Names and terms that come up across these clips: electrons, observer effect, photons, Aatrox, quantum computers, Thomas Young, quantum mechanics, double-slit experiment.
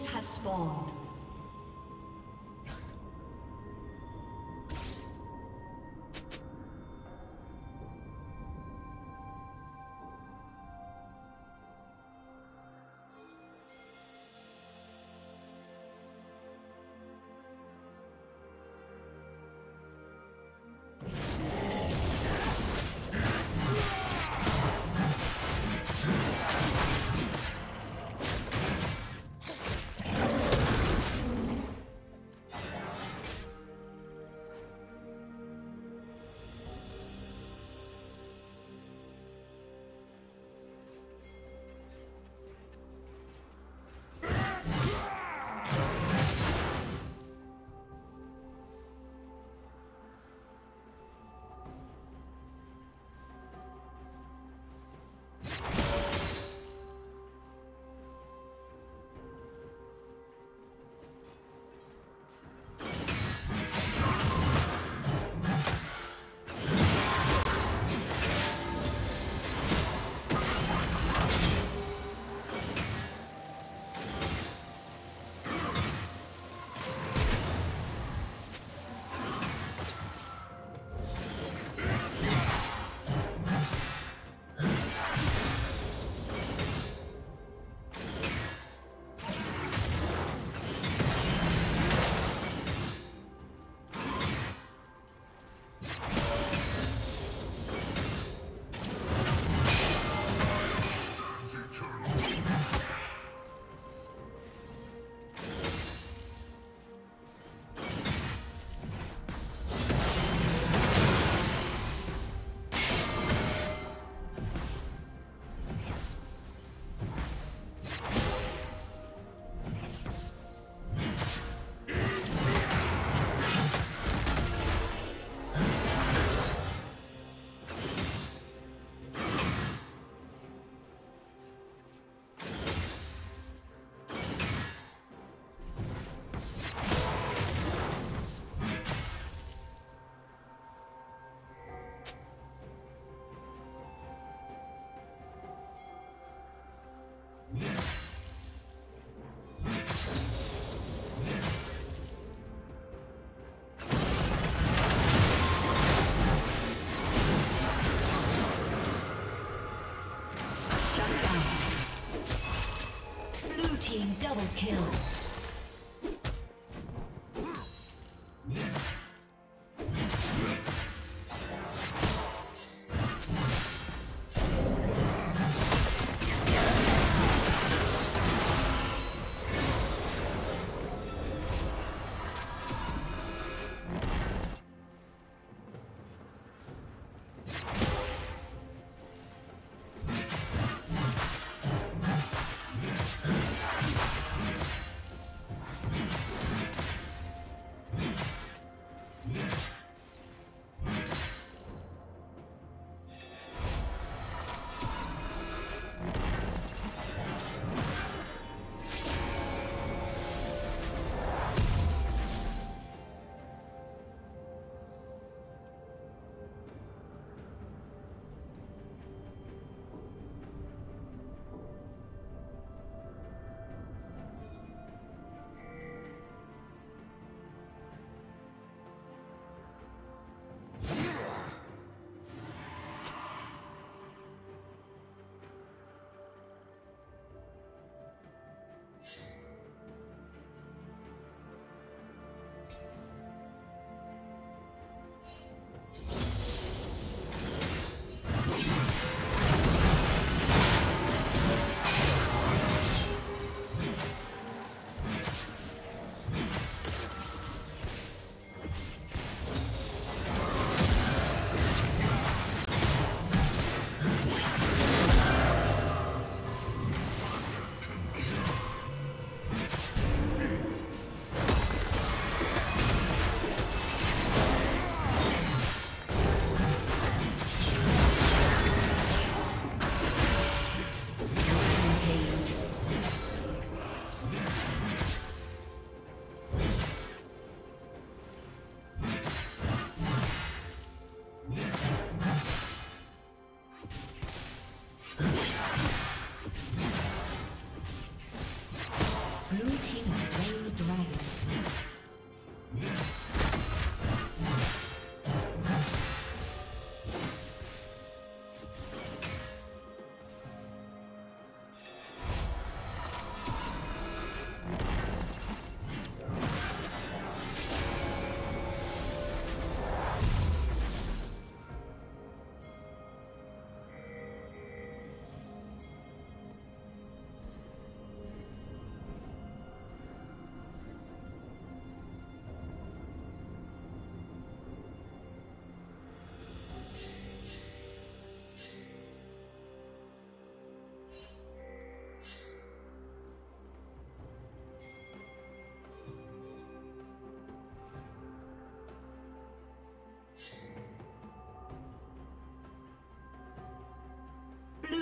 Minions have spawned. Double kill.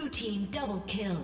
Blue team double kill.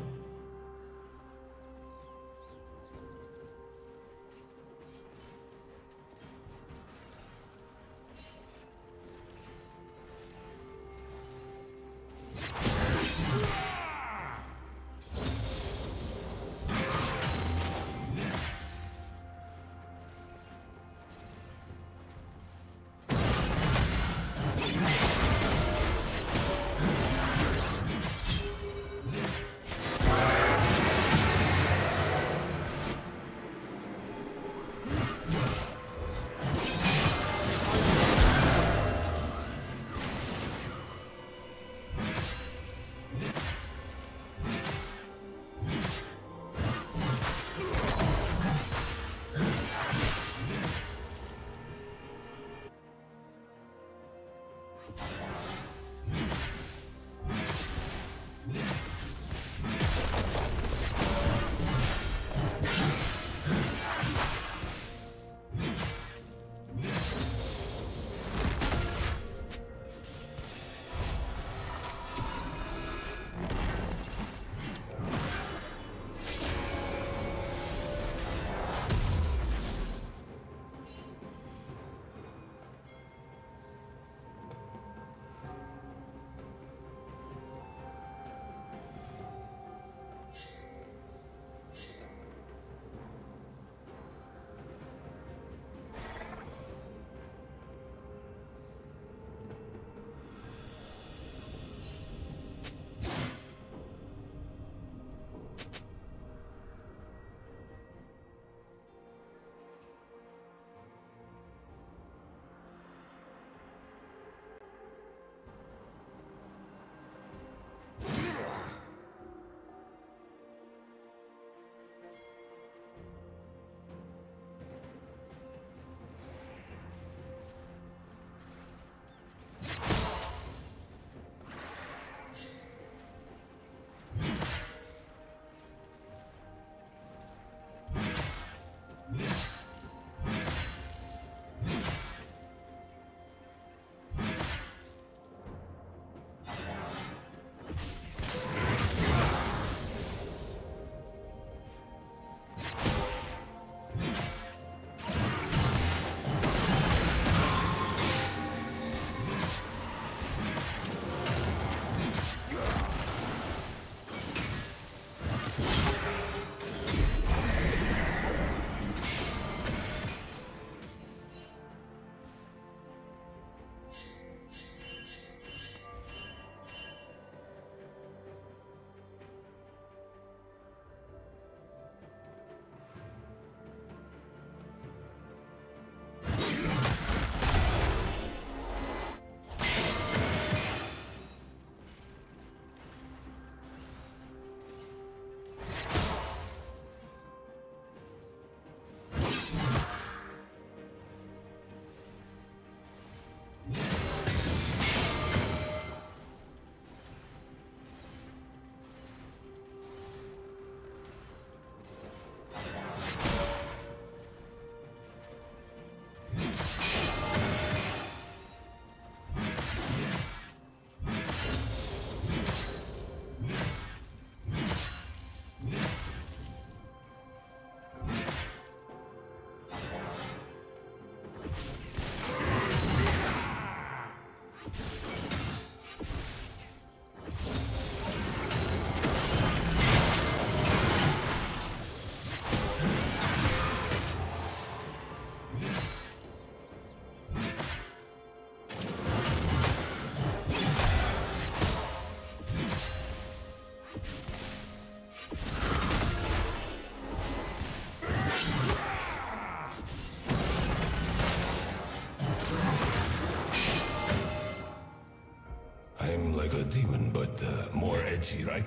Demon, but more edgy, right?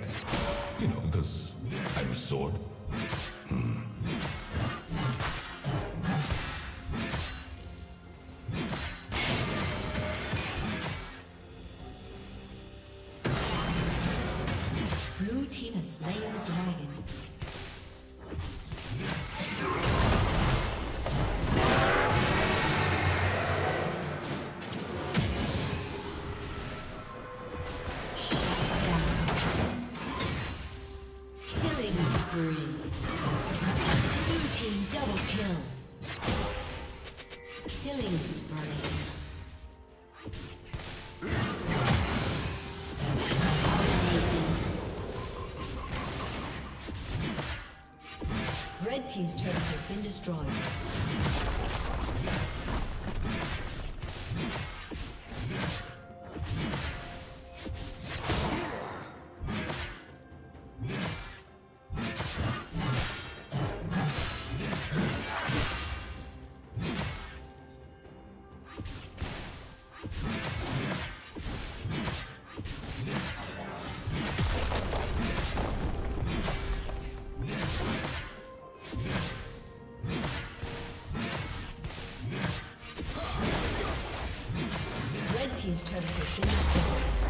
You know, because I'm a sword. Blue team has slain the dragon. Killing spree. Red team's turret has been destroyed. Team's turret has been destroyed.